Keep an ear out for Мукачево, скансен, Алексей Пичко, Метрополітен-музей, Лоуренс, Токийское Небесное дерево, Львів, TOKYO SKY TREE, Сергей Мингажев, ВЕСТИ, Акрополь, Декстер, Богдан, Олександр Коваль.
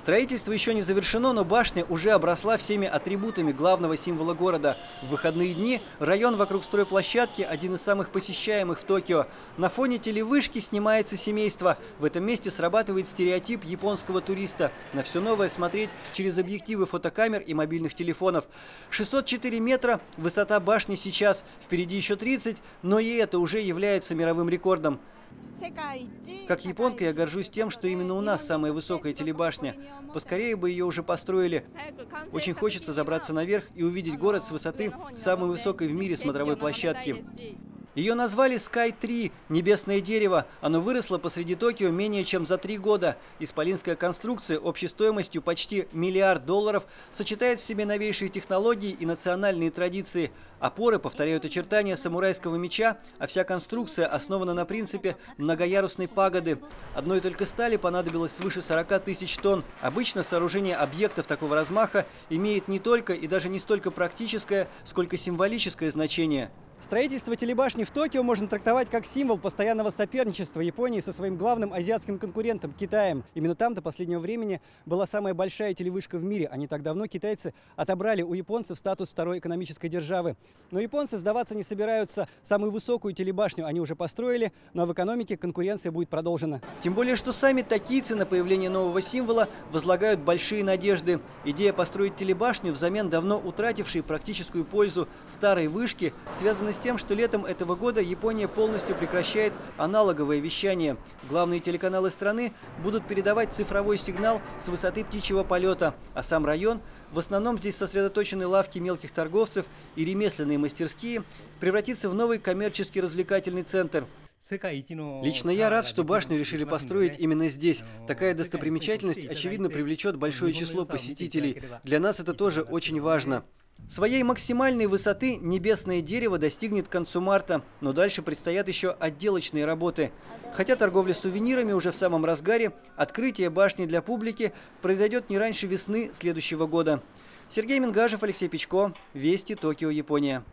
Строительство еще не завершено, но башня уже обросла всеми атрибутами главного символа города. В выходные дни район вокруг стройплощадки один из самых посещаемых в Токио. На фоне телевышки снимается семейство. В этом месте срабатывает стереотип японского туриста. На все новое смотреть через объективы фотокамер и мобильных телефонов. 604 метра высота башни сейчас. Впереди еще 30, но и это уже является мировым рекордом. Как японка я горжусь тем, что именно у нас самая высокая телебашня. Поскорее бы ее уже построили. Очень хочется забраться наверх и увидеть город с высоты самой высокой в мире смотровой площадки. Ее назвали Sky Tree – небесное дерево. Оно выросло посреди Токио менее чем за 3 года. Исполинская конструкция общей стоимостью почти $1 миллиард сочетает в себе новейшие технологии и национальные традиции. Опоры повторяют очертания самурайского меча, а вся конструкция основана на принципе многоярусной пагоды. Одной только стали понадобилось свыше 40 000 тонн. Обычно сооружение объектов такого размаха имеет не только и даже не столько практическое, сколько символическое значение. Строительство телебашни в Токио можно трактовать как символ постоянного соперничества Японии со своим главным азиатским конкурентом – Китаем. Именно там до последнего времени была самая большая телевышка в мире, а не так давно китайцы отобрали у японцев статус второй экономической державы. Но японцы сдаваться не собираются. Самую высокую телебашню они уже построили, но в экономике конкуренция будет продолжена. Тем более, что сами токийцы на появление нового символа возлагают большие надежды. Идея построить телебашню взамен давно утратившей практическую пользу старой вышки связана с тем, что летом этого года Япония полностью прекращает аналоговое вещание. Главные телеканалы страны будут передавать цифровой сигнал с высоты птичьего полета, а сам район, в основном здесь сосредоточены лавки мелких торговцев и ремесленные мастерские, превратится в новый коммерческий развлекательный центр. Лично я рад, что башню решили построить именно здесь. Такая достопримечательность, очевидно, привлечет большое число посетителей. Для нас это тоже очень важно. Своей максимальной высоты небесное дерево достигнет к концу марта, но дальше предстоят еще отделочные работы. Хотя торговля сувенирами уже в самом разгаре, открытие башни для публики произойдет не раньше весны следующего года. Сергей Мингажев, Алексей Пичко, Вести, Токио, Япония.